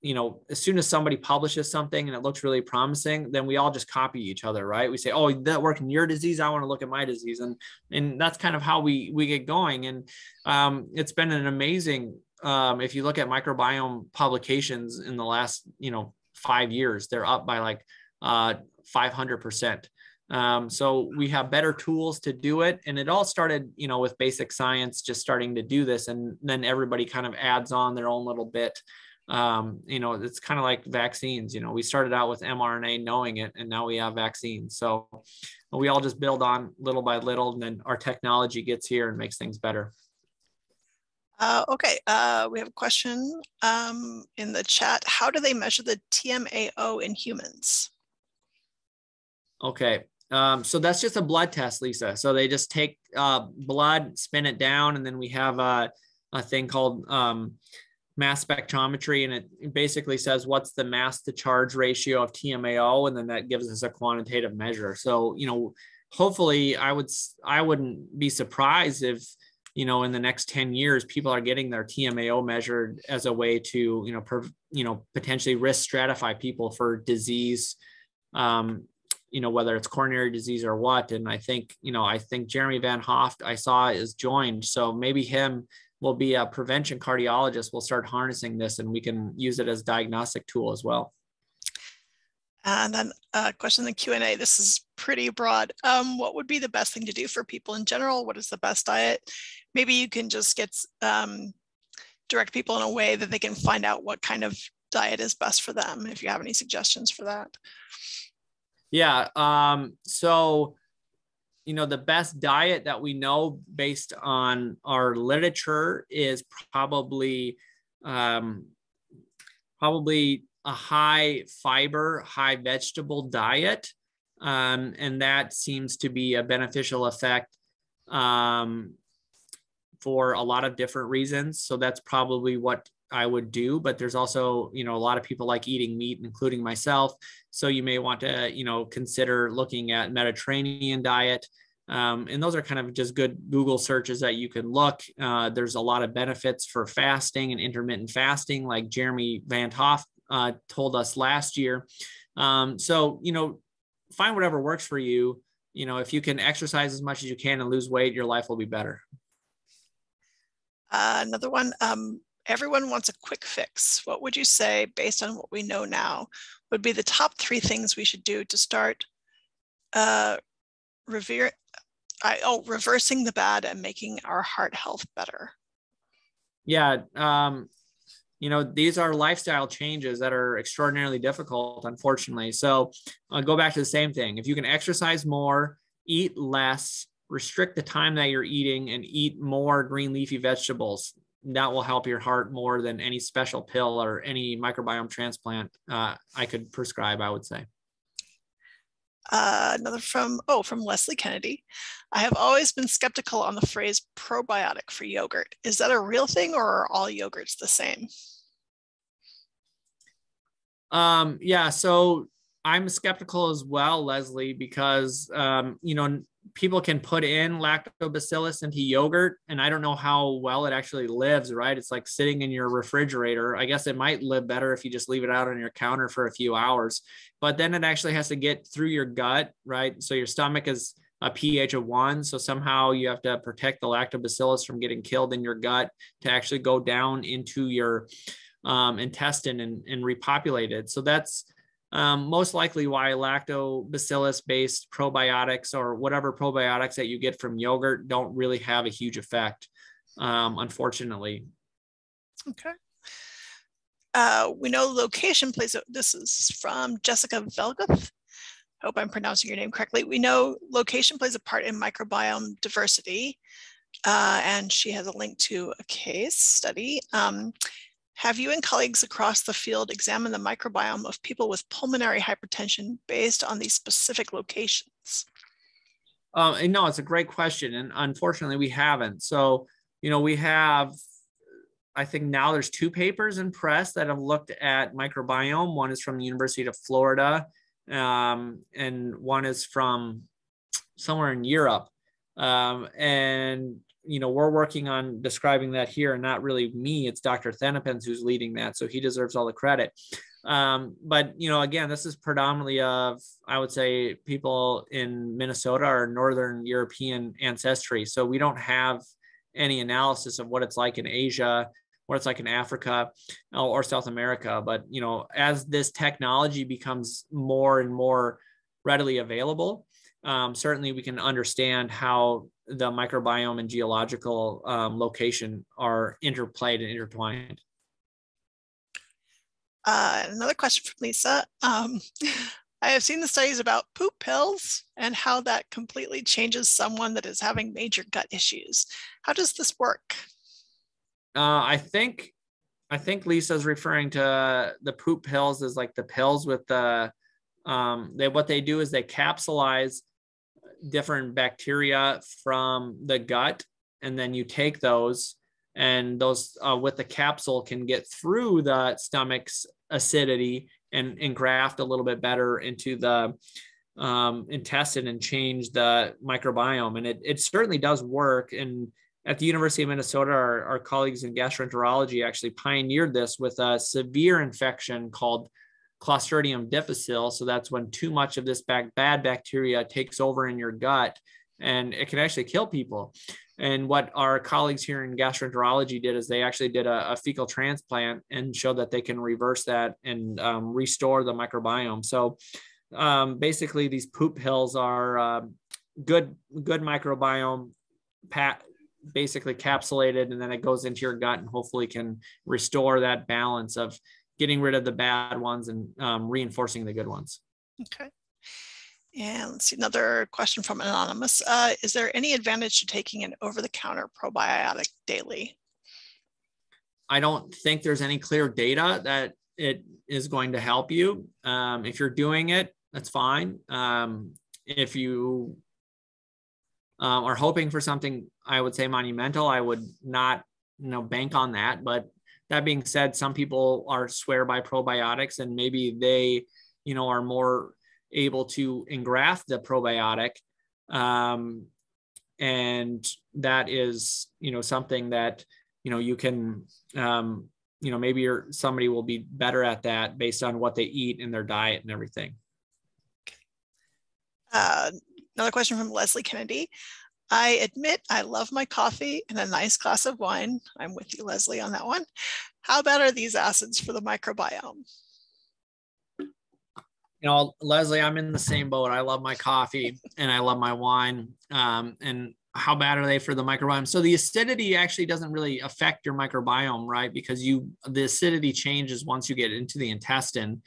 you know, as soon as somebody publishes something and it looks really promising, then we all just copy each other, right? We say, oh, that worked in your disease, I want to look at my disease. And, and that's kind of how we, we get going. And um, it's been an amazing, um, if you look at microbiome publications in the last, you know, five years, they're up by like uh, five hundred percent. Um, so we have better tools to do it. And it all started, you know, with basic science, just starting to do this. And then everybody kind of adds on their own little bit. Um, you know, it's kind of like vaccines. You know, we started out with mRNA knowing it, and now we have vaccines. So we all just build on little by little, and then our technology gets here and makes things better. Uh, okay, uh, we have a question um, in the chat. How do they measure the T M A O in humans? Okay. Um, so that's just a blood test, Lisa. So they just take uh, blood, spin it down, and then we have a, a thing called um, mass spectrometry, and it basically says what's the mass to charge ratio of T M A O, and then that gives us a quantitative measure. So, you know, hopefully, I would I wouldn't be surprised if, you know, in the next ten years, people are getting their T M A O measured as a way to, you know, per, you know, potentially risk stratify people for disease. Um, you know, whether it's coronary disease or what. And I think, you know, I think Jeremy Van Hoff, I saw, is joined. So maybe him will be a prevention cardiologist. We'll start harnessing this, and we can use it as a diagnostic tool as well. And then a question in the Q and A, this is pretty broad. Um, what would be the best thing to do for people in general? What is the best diet? Maybe you can just get, um, direct people in a way that they can find out what kind of diet is best for them, if you have any suggestions for that. Yeah. Um, so, you know, the best diet that we know based on our literature is probably, um, probably a high fiber, high vegetable diet. Um, and that seems to be a beneficial effect, um, for a lot of different reasons. So that's probably what I would do, but there's also, you know, a lot of people like eating meat, including myself. So you may want to, you know, consider looking at Mediterranean diet. Um, and those are kind of just good Google searches that you can look. Uh, there's a lot of benefits for fasting and intermittent fasting, like Jeremy Van Hoff uh, told us last year. Um, so, you know, find whatever works for you. You know, if you can exercise as much as you can and lose weight, your life will be better. Uh, another one. Um... Everyone wants a quick fix. What would you say, based on what we know now, would be the top three things we should do to start uh, revere, I, oh, reversing the bad and making our heart health better? Yeah, um, you know, these are lifestyle changes that are extraordinarily difficult, unfortunately. So I'll go back to the same thing. If you can exercise more, eat less, restrict the time that you're eating, and eat more green leafy vegetables, that will help your heart more than any special pill or any microbiome transplant uh, I could prescribe, I would say. Uh, another from, oh, from Leslie Kennedy. I have always been skeptical on the phrase probiotic for yogurt. Is that a real thing, or are all yogurts the same? Um, yeah, so I'm skeptical as well, Leslie, because, um, you know, people can put in lactobacillus into yogurt, and I don't know how well it actually lives, right? It's like sitting in your refrigerator. I guess it might live better if you just leave it out on your counter for a few hours, but then it actually has to get through your gut, right? So your stomach is a pH of one. So somehow you have to protect the lactobacillus from getting killed in your gut to actually go down into your um, intestine and, and repopulate it. So that's, Um, most likely why lactobacillus based probiotics or whatever probiotics that you get from yogurt don't really have a huge effect, um, unfortunately. Okay. Uh, we know location plays a, this is from Jessica Velgath. I hope I'm pronouncing your name correctly. We know location plays a part in microbiome diversity, uh, and she has a link to a case study. Um, Have you and colleagues across the field examined the microbiome of people with pulmonary hypertension based on these specific locations? Um, and no, it's a great question. And unfortunately we haven't. So, you know, we have, I think now there's two papers in press that have looked at microbiome. One is from the University of Florida. Um, and one is from somewhere in Europe. Um, and, you know, we're working on describing that here, and not really me, it's Doctor Thenappan who's leading that. So he deserves all the credit. Um, but, you know, again, this is predominantly of, I would say, people in Minnesota or Northern European ancestry. So we don't have any analysis of what it's like in Asia, what it's like in Africa or South America. But, you know, as this technology becomes more and more readily available, um, certainly we can understand how the microbiome and geological um, location are interplayed and intertwined. Uh, another question from Lisa. Um, I have seen the studies about poop pills and how that completely changes someone that is having major gut issues. How does this work? Uh, I think, I think Lisa's referring to the poop pills as like the pills with the, um, they, what they do is they capsulize different bacteria from the gut. And then you take those, and those uh, with the capsule can get through the stomach's acidity and engraft a little bit better into the um, intestine and change the microbiome. And it, it certainly does work. And at the University of Minnesota, our, our colleagues in gastroenterology actually pioneered this with a severe infection called Clostridium difficile. So that's when too much of this bad bacteria takes over in your gut, and it can actually kill people. And what our colleagues here in gastroenterology did is they actually did a, a fecal transplant and showed that they can reverse that and um, restore the microbiome. So um, basically these poop pills are uh, good, good microbiome pat basically capsulated, and then it goes into your gut and hopefully can restore that balance of getting rid of the bad ones and um, reinforcing the good ones. Okay. And let's see, another question from Anonymous. Uh, is there any advantage to taking an over-the-counter probiotic daily? I don't think there's any clear data that it is going to help you. Um, if you're doing it, that's fine. Um, if you uh, are hoping for something, I would say monumental, I would not, you know, bank on that. But that being said, some people are swear by probiotics, and maybe they, you know, are more able to engraft the probiotic. Um, and that is, you know, something that, you know, you can, um, you know, maybe you're, somebody will be better at that based on what they eat in their diet and everything. Uh, another question from Leslie Kennedy. I admit I love my coffee and a nice glass of wine. I'm with you, Leslie, on that one. How bad are these acids for the microbiome? You know, Leslie, I'm in the same boat. I love my coffee and I love my wine. Um, and how bad are they for the microbiome? So the acidity actually doesn't really affect your microbiome, right? Because you, the acidity changes once you get into the intestine.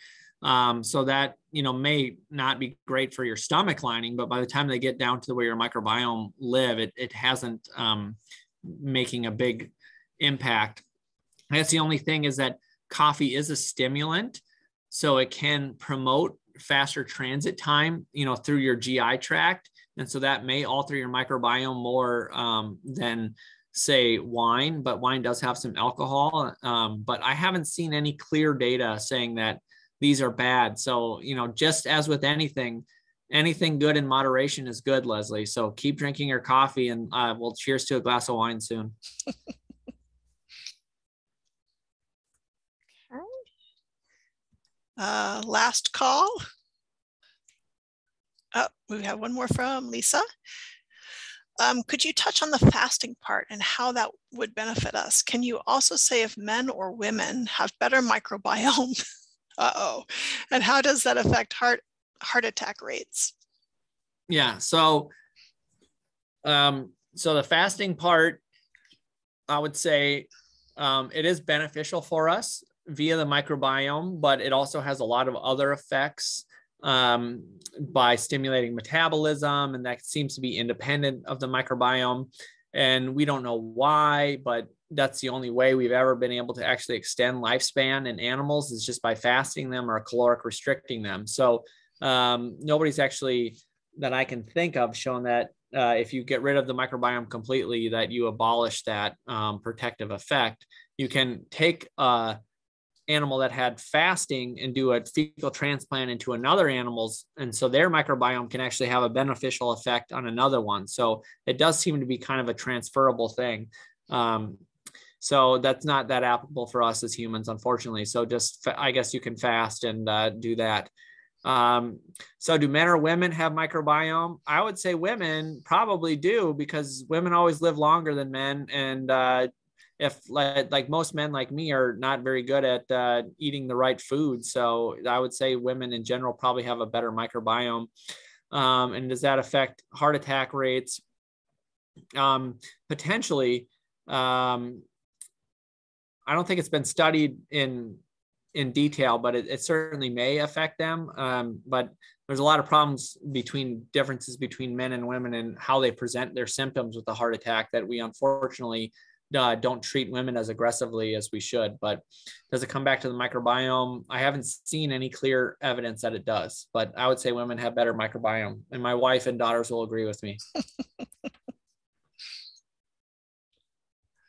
Um, so that, you know, may not be great for your stomach lining, but by the time they get down to the way your microbiome live, it, it hasn't um, making a big impact. I guess the only thing is that coffee is a stimulant, so it can promote faster transit time, you know, through your G I tract. And so that may alter your microbiome more um, than say wine, but wine does have some alcohol. Um, but I haven't seen any clear data saying that these are bad. So, you know, just as with anything, anything good in moderation is good, Leslie. So keep drinking your coffee, and uh, we'll cheers to a glass of wine soon. Uh, last call. Oh, we have one more from Lisa. Um, could you touch on the fasting part and how that would benefit us? Can you also say if men or women have better microbiome? Uh-oh. And how does that affect heart, heart attack rates? Yeah. So, um, so the fasting part, I would say, um, it is beneficial for us via the microbiome, but it also has a lot of other effects um, by stimulating metabolism, and that seems to be independent of the microbiome. And we don't know why, but that's the only way we've ever been able to actually extend lifespan in animals is just by fasting them or caloric restricting them. So um, nobody's actually that I can think of showing that uh, if you get rid of the microbiome completely, that you abolish that um, protective effect. You can take a animal that had fasting and do a fecal transplant into another animal's, and so their microbiome can actually have a beneficial effect on another one. So it does seem to be kind of a transferable thing. Um, so that's not that applicable for us as humans, unfortunately. So just, I guess you can fast and uh, do that. Um, so do men or women have microbiome? I would say women probably do, because women always live longer than men. And, uh, if like, like most men like me are not very good at, uh, eating the right food. So I would say women in general probably have a better microbiome. Um, and does that affect heart attack rates? Um, potentially, um, I don't think it's been studied in in detail, but it, it certainly may affect them. Um, but there's a lot of problems between differences between men and women and how they present their symptoms with a heart attack that we unfortunately uh, don't treat women as aggressively as we should. But does it come back to the microbiome? I haven't seen any clear evidence that it does, but I would say women have better microbiome, and my wife and daughters will agree with me.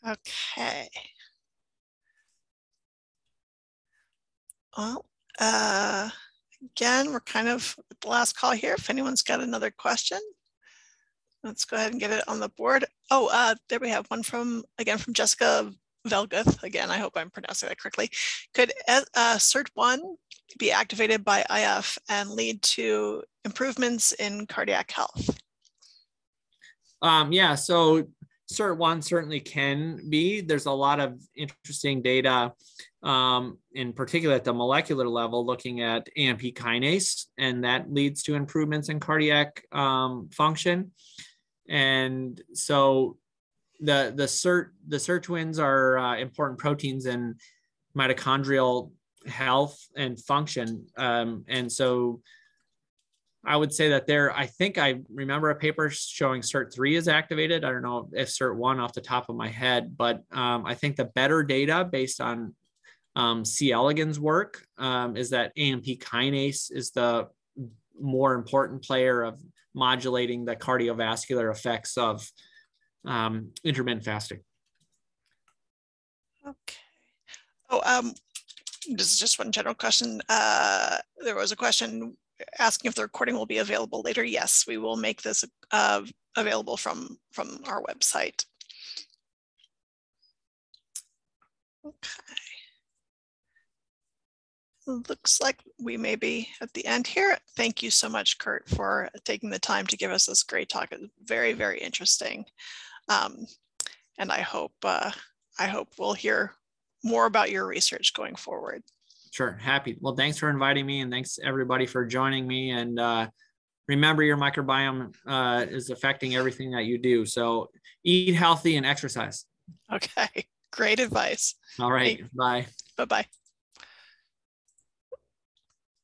Okay. Well, uh, again, we're kind of at the last call here. If anyone's got another question, let's go ahead and get it on the board. Oh, uh, there we have one from, again, from Jessica Velguth. Again, I hope I'm pronouncing that correctly. Could uh, SIRT one be activated by I F and lead to improvements in cardiac health? Um, yeah, so SIRT one certainly can be. There's a lot of interesting data, um, in particular at the molecular level, looking at A M P kinase, and that leads to improvements in cardiac um, function. And so the the SIRT the SIRT twins are uh, important proteins in mitochondrial health and function, um, and so I would say that there, I think I remember a paper showing SIRT three is activated. I don't know if SIRT one off the top of my head, but um, I think the better data based on um, C. Elegans' work um, is that A M P kinase is the more important player of modulating the cardiovascular effects of um, intermittent fasting. Okay. Oh, um, this is just one general question. Uh, there was a question asking if the recording will be available later. Yes, we will make this uh, available from, from our website. Okay. Looks like we may be at the end here. Thank you so much, Kurt, for taking the time to give us this great talk. It's very, very interesting. Um, and I hope, uh, I hope we'll hear more about your research going forward. Sure. Happy. Well, thanks for inviting me, and thanks everybody for joining me. And uh, remember, your microbiome uh, is affecting everything that you do. So eat healthy and exercise. Okay. Great advice. All right. Hey. Bye. Bye-bye.